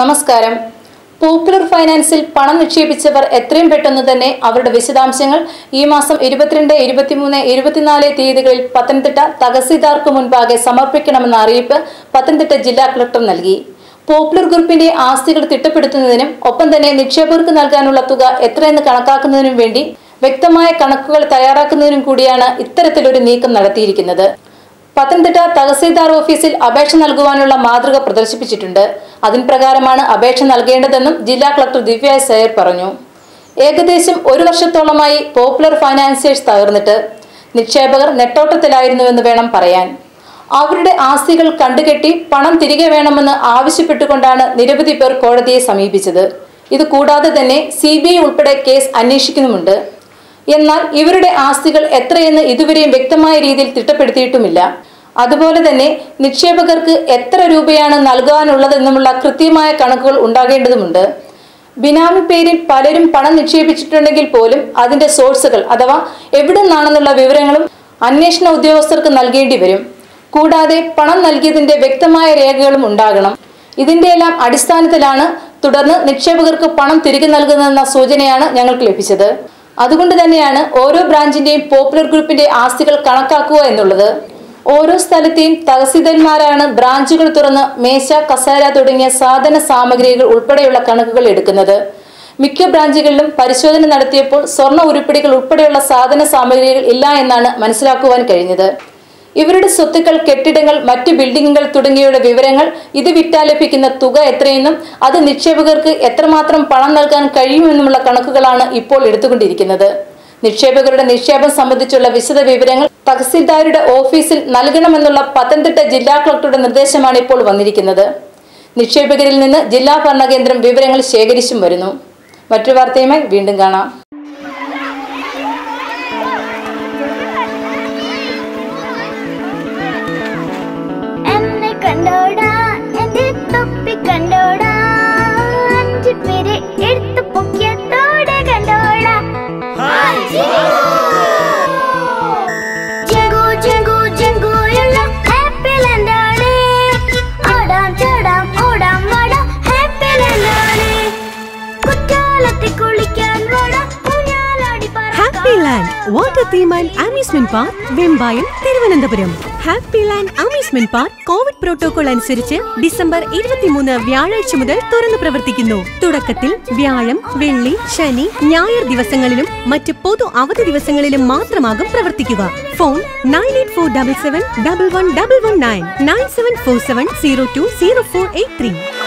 Namaskaram. Popular Financial Panam Nikshepichavar Etrayum Pettannu Thanne, Avarude Vishadansangal, Ee Masam 22, 23, 24 Theeyathekalil Pathanamthitta, Tahsildarkku Munpage, Samarpikkanamenna Ariyippu, Pathanamthitta Jilla Collector Nalki. Popular Groupinte Aastikal Thittappeduthunnathinum, oppam thanne Nikshepakarkku Nalkanulla Thuka, Etrayennu Kanakakkunnathinum Vendi, Vyaktamaya Kanakkukal Thayyarakkunnathinum Koodiyanu, Itharathiloru Neekkam Nadathiyirikkunnathu. Pathanamthitta Tahsildar Officeil Abheksha Nalkuvanulla Matruka Pradarshippichittundu. Adin Prakaramanu Abheksha Nalkendathennum Jilla Collector Divya Sayer Paranju. Ekadesham oru varshatholomayi Popular Financiers Thayarnittu Nikshepakar നെട്ടോട്ടത്തിലായിരുന്നുവെന്ന് വേണം പറയാൻ. അവരുടെ ആസ്തികൾ കണ്ടുകെട്ടി പണം തിരികെ വേണമെന്ന് ആവശ്യപ്പെട്ടുകൊണ്ടാണ് നിരവധി പേർ കോടതിയെ സമീപിച്ചത്. ഇത് കൂടാതെ തന്നെ സിബിഐ ഉൾപ്പെടെ കേസ് അന്വേഷിക്കുന്നുമുണ്ട്. എന്നാൽ ഇവരുടെ ആസ്തികൾ എത്രയെന്ന് ഇതുവരെയും വ്യക്തമായ രീതിയിൽ തിട്ടപ്പെടുത്തിയിട്ടുമില്ല. അതുപോലെ തന്നെ നിക്ഷേപകർക്ക് എത്ര രൂപയാണ് നൽകാനുള്ളതെന്നുള്ള കൃത്യമായ കണക്കുകൾ ഉണ്ടാകേണ്ടതുണ്ട്. ബിനാമി പേരിൽ പലരും പണം നിക്ഷേപിച്ചിട്ടുണ്ടെങ്കിൽ പോലും അതിന്റെ സോഴ്സുകൾ അഥവാ എവിടെ നിന്നാണെന്നുള്ള വിവരങ്ങളും അന്വേഷണ ഉദ്യോഗസ്ഥർക്ക് നൽകേണ്ടി വരും. കൂടാതെ പണം നൽകിയതിന്റെ വ്യക്തമായ രേഖകളും ഉണ്ടാകണം. ഇതിന്റെയെല്ലാം അടിസ്ഥാനത്തിലാണ് തുടർന്ന് നിക്ഷേപകർക്ക് പണം തിരികെ നൽകുന്നതെന്ന സൂചനയാണ് ഞങ്ങൾക്ക് ലഭിച്ചത്. അതുകൊണ്ട് തന്നെയാണ് ഓരോ ബ്രാഞ്ചിന്റെയും പോപ്പുലർ ഗ്രൂപ്പിന്റെ ആസ്തികൾ കണക്കാക്കുക എന്നുള്ളത്. ഓരോ സ്ഥലത്തെയും തഹസിൽദാർമാരാണ് ബ്രാഞ്ചുകൾ തുറന്ന് മേശ, കസേര തുടങ്ങിയ സാധന സാമഗ്രികൾ ഉൾപ്പെടെയുള്ള കണക്കുകൾ എടുക്കുന്നത്. മിക്ക ബ്രാഞ്ചുകളിലും പരിശോധന നടത്തിയപ്പോൾ സ്വർണ്ണ ഉരുപ്പടികൾ ഉൾപ്പെടെയുള്ള സാധന സാമഗ്രികൾ ഇല്ല എന്നാണ് മനസ്സിലാക്കുവാൻ കഴിഞ്ഞത്. ഇവരുടെ സ്വത്തുക്കൾ, കെട്ടിടങ്ങൾ, മറ്റ് ബിൽഡിംഗുകൾ തുടങ്ങിയവയുടെ വിവരങ്ങൾ, ഇത് വിറ്റാൽ ലഭിക്കുന്ന തുക എത്രയെന്നും അത് നിക്ഷേപകർക്ക് എത്രമാത്രം പണം നൽകാൻ കഴിയുമെന്നുമുള്ള കണക്കുകളാണ് ഇപ്പോൾ എടുത്തുകൊണ്ടിരിക്കുന്നത്. നിക്ഷേപകരുടെ നിക്ഷേപം സംബന്ധിച്ചുള്ള വിശദ വിവരങ്ങൾ തഹസിൽദാരുടെ ഓഫീസിൽ നൽകണമെന്നുള്ള പത്തനംതിട്ട ജില്ലാ കളക്ടറുടെ നിർദ്ദേശമാണ് ഇപ്പോൾ വന്നിരിക്കുന്നത്. നിക്ഷേപകരിൽ നിന്ന് ജില്ലാ ഭരണകേന്ദ്രം വിവരങ്ങൾ ശേഖരിച്ചും വരുന്നു. മറ്റൊരു വാർത്തയുമായി വീണ്ടും കാണാം. Water theme and amusement park, Vembayam, Thiruvananthapuram. Happy Land Amusement Park, COVID protocol അനുസരിച്ച് ഡിസംബർ 23 വ്യാഴാഴ്ച മുതൽ തുറന്നു പ്രവർത്തിക്കുന്നു. തുടക്കത്തിൽ വ്യാഴം, വെള്ളി, ശനി, ഞായർ ദിവസങ്ങളിലും മറ്റ് പൊതു അവധി ദിവസങ്ങളിലും മാത്രമാകും പ്രവർത്തിക്കുക. ഫോൺ 9847711119 9747020483.